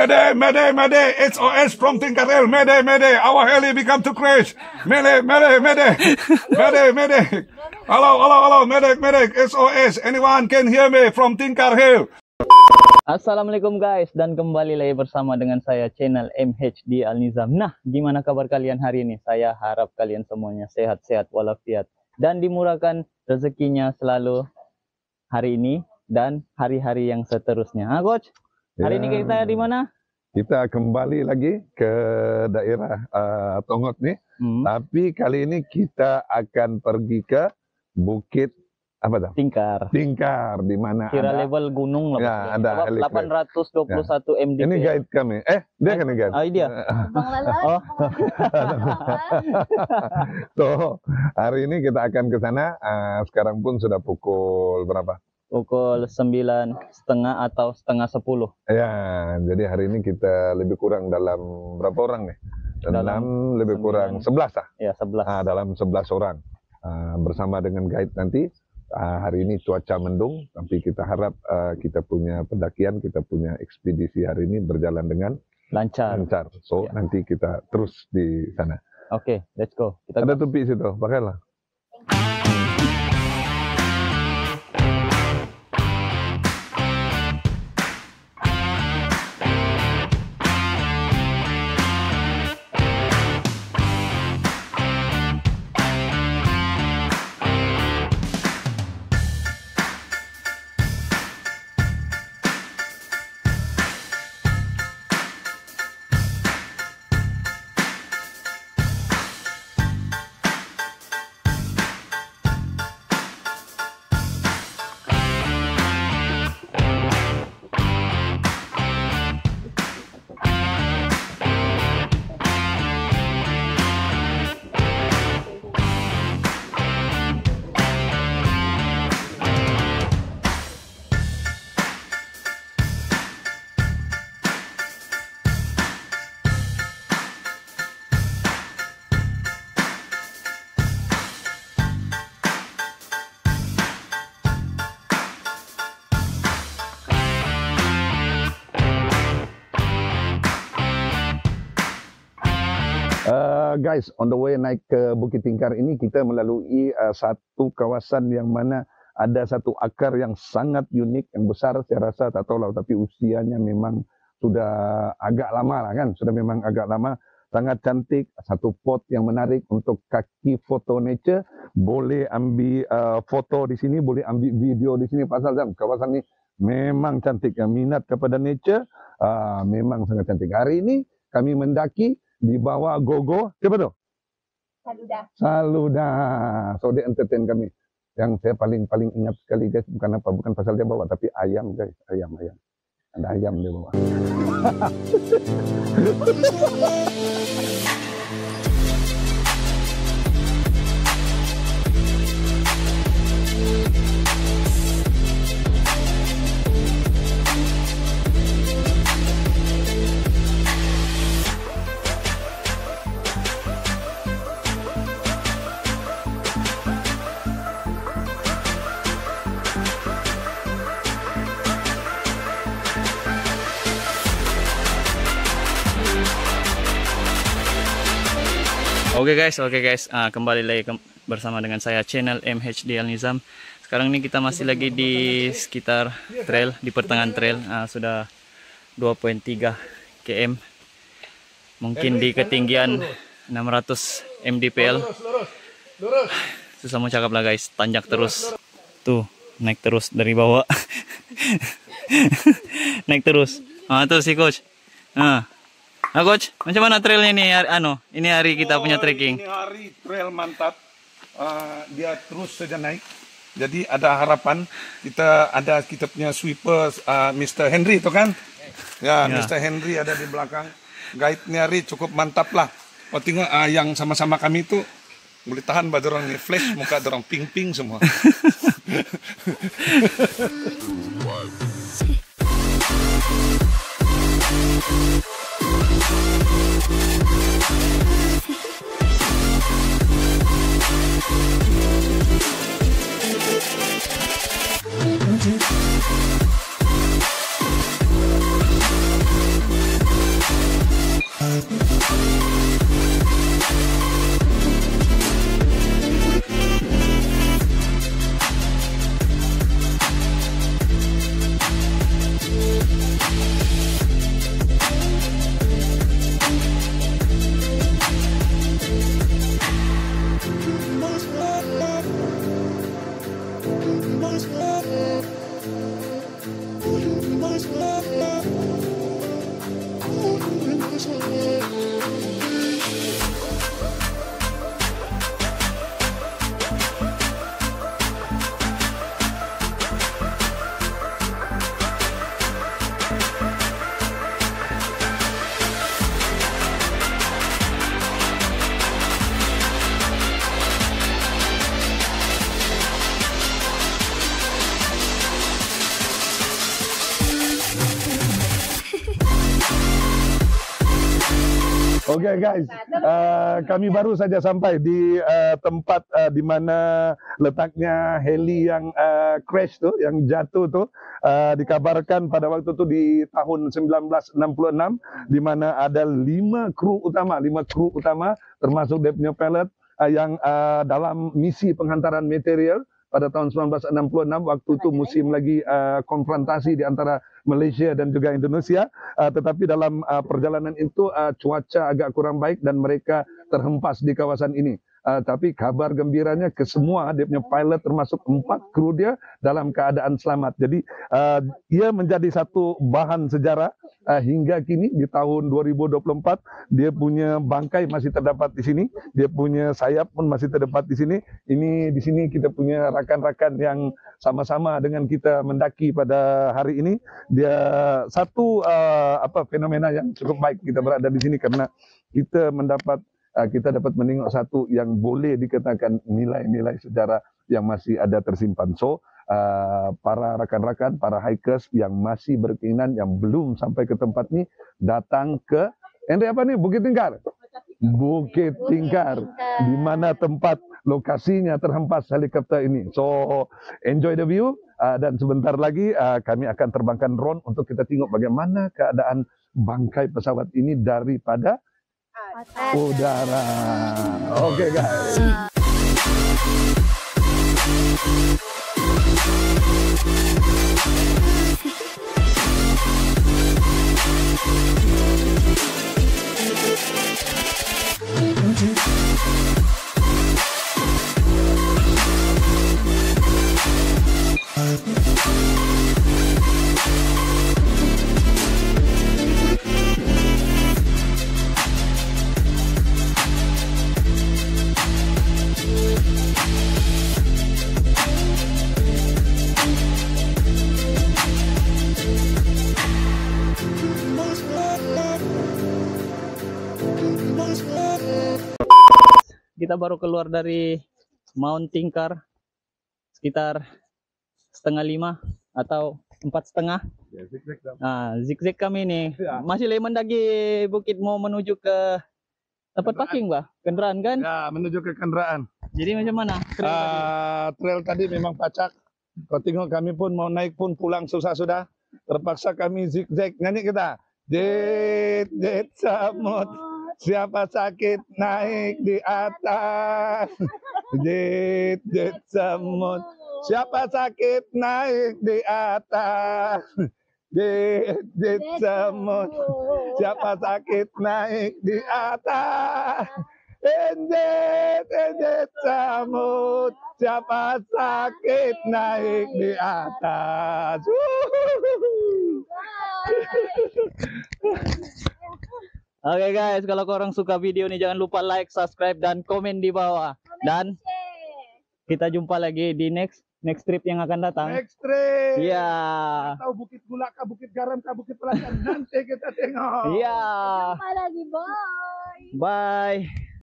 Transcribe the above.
Mayday, mayday, mayday, SOS from Tinkarel, mayday, mayday, our heli become to crash, mayday, mayday, mayday, mayday, mayday, hello, hello, hello, mayday, mayday, SOS, anyone can hear me from Tinkarel. Assalamualaikum guys, dan kembali lagi bersama dengan saya channel MHD Al Nizam. Nah, gimana kabar kalian hari ini? Saya harap kalian semuanya sehat-sehat walafiat dan dimurahkan rezekinya selalu hari ini dan hari-hari yang seterusnya. Ah, coach? Hari ini kita di mana? Kita kembali lagi ke daerah Tongod nih. Tapi kali ini kita akan pergi ke Bukit apa dah? Tingkar. Tingkar di mana? Kira ada level gunung lah. Ya, ada 821 ya. MDPL. Ini guide kami. Dia kan guide. Oh, dia. Bang Lalas. Oh. Hari ini kita akan ke sana. Sekarang pun sudah pukul berapa? Pukul 9:30 atau 9:30. Ya, jadi hari ini kita lebih kurang dalam berapa orang nih? Dalam lebih 9, kurang 11 lah. Ya, 11. Dalam 11 orang. Bersama dengan guide nanti. Hari ini cuaca mendung, tapi kita harap kita punya pendakian, kita punya ekspedisi hari ini berjalan dengan lancar. So, ya, nanti kita terus di sana. Oke, let's go. Kita ada topi situ, pakailah. Guys, on the way naik ke Bukit Tingkar ini kita melalui satu kawasan yang mana ada satu akar yang sangat unik, yang besar. Saya rasa tak tahu lah, tapi usianya memang sudah agak lama lah kan, sudah memang agak lama. Sangat cantik, satu pot yang menarik untuk kaki foto nature. Boleh ambil foto di sini, boleh ambil video di sini. Pasal Zam, kawasan ini memang cantik. Yang minat kepada nature, memang sangat cantik. Hari ini kami mendaki di bawah gogo, siapa tuh? Saluda. Saluda. So dia entertain kami. Yang saya paling ingat sekali guys, bukan pasal dia bawa, tapi ayam guys, ayam. Ada ayam dia bawa. Oke guys, kembali lagi bersama dengan saya channel MHD Al Nizam. Sekarang ini kita masih lagi di sekitar trail, di pertengahan trail, sudah 2.3 km. Mungkin di ketinggian 600 MDPL. Susah mau cakap lah guys, tanjak terus. Tuh, naik terus dari bawah. Naik terus. Tuh si coach. Nah coach, macam mana trailnya ini hari, ini hari kita punya trekking? Ini hari trail mantap, dia terus saja naik. Jadi ada harapan, kita punya sweeper Mr. Henry itu kan? Ya, Mr. Henry ada di belakang. Guide-nya hari cukup mantap lah. Oh tinggal yang sama-sama kami itu boleh tahan bah dorang ni flash muka dorang ping-ping semua. Oke, guys, kami baru saja sampai di tempat di mana letaknya heli yang crash tuh, yang jatuh tuh. Dikabarkan pada waktu itu di tahun 1966, di mana ada 5 kru utama, termasuk dia punya pilot yang dalam misi penghantaran material. Pada tahun 1966, waktu itu musim lagi konfrontasi di antara Malaysia dan juga Indonesia. Tetapi dalam perjalanan itu cuaca agak kurang baik dan mereka terhempas di kawasan ini. Tapi kabar gembiranya kesemua dia punya pilot termasuk 4 kru dia dalam keadaan selamat. Jadi ia menjadi satu bahan sejarah. Hingga kini di tahun 2024 dia punya bangkai masih terdapat di sini, dia punya sayap pun masih terdapat di sini. Ini di sini kita punya rakan-rakan yang sama-sama dengan kita mendaki pada hari ini. Dia satu fenomena yang cukup baik kita berada di sini karena kita dapat menengok satu yang boleh dikatakan nilai-nilai sejarah yang masih ada tersimpan. So para rakan-rakan, para hikers yang masih berkeinginan, yang belum sampai ke tempat ini, datang ke Bukit Tingkar, di mana tempat lokasinya terhempas helikopter ini. So enjoy the view, dan sebentar lagi kami akan terbangkan drone untuk kita tengok bagaimana keadaan bangkai pesawat ini daripada udara. Oke, guys. Kita baru keluar dari Mount Tingkar sekitar 4:30 atau 4:30. Zigzag kami ini masih lagi mendaki bukit, mau menuju ke tempat parking, bah, kendaraan kan? Ya, menuju ke kendaraan. Jadi macam mana? Trail tadi memang pacak. Kau tengok kami pun mau naik pun pulang susah sudah. Terpaksa kami zigzag. Nyanyi kita. Jet samut. Siapa sakit naik di atas, jet semut. Siapa sakit naik di atas, jet semut. Siapa sakit naik di atas, jet semut. Siapa sakit naik di atas. Oke, guys, kalau korang suka video ini jangan lupa like, subscribe, dan komen di bawah. Dan kita jumpa lagi di next trip yang akan datang. Next trip. Iya. Yeah. Atau bukit gula kah, bukit garam kah, bukit pelacan. Nanti kita tengok. Iya. Yeah. Jumpa lagi, boy. Bye.